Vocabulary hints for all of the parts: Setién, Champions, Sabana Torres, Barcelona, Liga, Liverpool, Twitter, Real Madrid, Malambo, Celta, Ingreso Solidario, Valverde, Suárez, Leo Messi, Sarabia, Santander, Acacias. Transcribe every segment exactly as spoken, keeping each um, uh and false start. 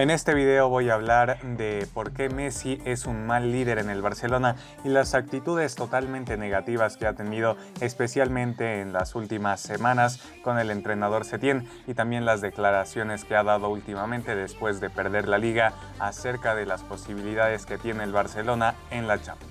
En este video voy a hablar de por qué Messi es un mal líder en el Barcelona y las actitudes totalmente negativas que ha tenido, especialmente en las últimas semanas con el entrenador Setién, y también las declaraciones que ha dado últimamente después de perder la Liga acerca de las posibilidades que tiene el Barcelona en la Champions.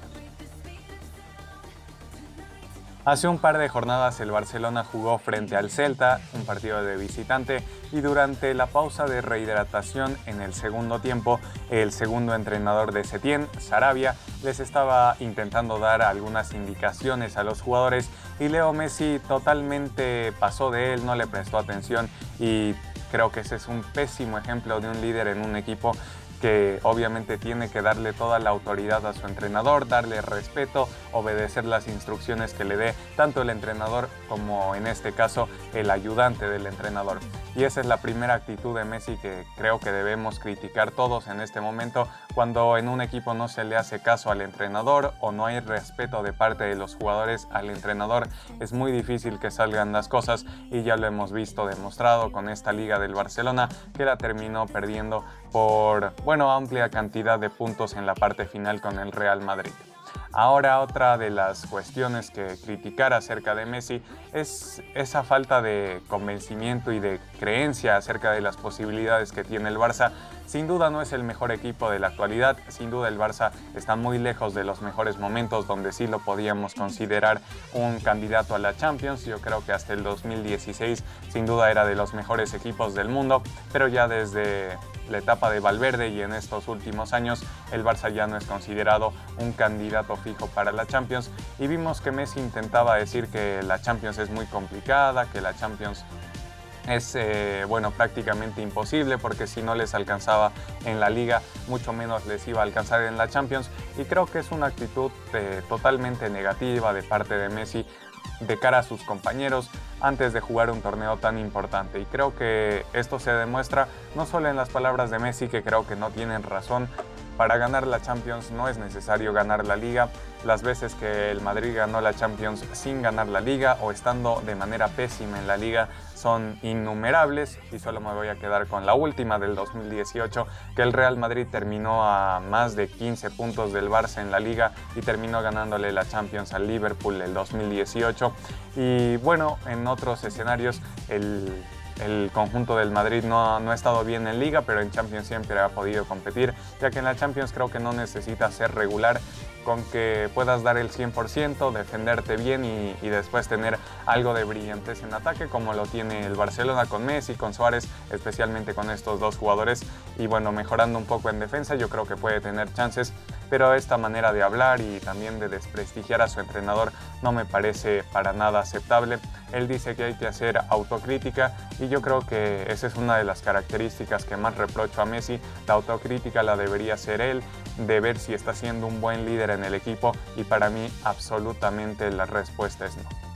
Hace un par de jornadas el Barcelona jugó frente al Celta, un partido de visitante, y durante la pausa de rehidratación en el segundo tiempo, el segundo entrenador de Setién, Sarabia, les estaba intentando dar algunas indicaciones a los jugadores y Leo Messi totalmente pasó de él, no le prestó atención, y creo que ese es un pésimo ejemplo de un líder en un equipo que obviamente tiene que darle toda la autoridad a su entrenador, darle respeto, obedecer las instrucciones que le dé tanto el entrenador como, en este caso, el ayudante del entrenador. Y esa es la primera actitud de Messi que creo que debemos criticar todos en este momento, cuando en un equipo no se le hace caso al entrenador o no hay respeto de parte de los jugadores al entrenador. Es muy difícil que salgan las cosas y ya lo hemos visto demostrado con esta Liga del Barcelona, que la terminó perdiendo por, bueno, amplia cantidad de puntos en la parte final con el Real Madrid. Ahora, otra de las cuestiones que criticar acerca de Messi es esa falta de convencimiento y de creencia acerca de las posibilidades que tiene el Barça. Sin duda no es el mejor equipo de la actualidad, sin duda el Barça está muy lejos de los mejores momentos donde sí lo podíamos considerar un candidato a la Champions. Yo creo que hasta el dos mil dieciséis sin duda era de los mejores equipos del mundo, pero ya desde la etapa de Valverde y en estos últimos años el Barça ya no es considerado un candidato fijo para la Champions, y vimos que Messi intentaba decir que la Champions es muy complicada, que la Champions es eh, bueno, prácticamente imposible, porque si no les alcanzaba en la Liga, mucho menos les iba a alcanzar en la Champions, y creo que es una actitud eh, totalmente negativa de parte de Messi de cara a sus compañeros antes de jugar un torneo tan importante. Y creo que esto se demuestra no solo en las palabras de Messi, que creo que no tienen razón. Para ganar la Champions no es necesario ganar la Liga. Las veces que el Madrid ganó la Champions sin ganar la Liga o estando de manera pésima en la Liga son innumerables, y solo me voy a quedar con la última del dos mil dieciocho, que el Real Madrid terminó a más de quince puntos del Barça en la Liga y terminó ganándole la Champions al Liverpool el dos mil dieciocho. Y bueno, en otros escenarios el... El conjunto del Madrid no, no ha estado bien en Liga, pero en Champions siempre ha podido competir, ya que en la Champions creo que no necesita ser regular, con que puedas dar el cien por ciento, defenderte bien y, y después tener algo de brillantez en ataque, como lo tiene el Barcelona con Messi, con Suárez, especialmente con estos dos jugadores. Y bueno, mejorando un poco en defensa, yo creo que puede tener chances, pero esta manera de hablar y también de desprestigiar a su entrenador no me parece para nada aceptable. Él dice que hay que hacer autocrítica, y yo creo que esa es una de las características que más reprocho a Messi. La autocrítica la debería hacer él, de ver si está siendo un buen líder en el equipo, y para mí absolutamente la respuesta es no.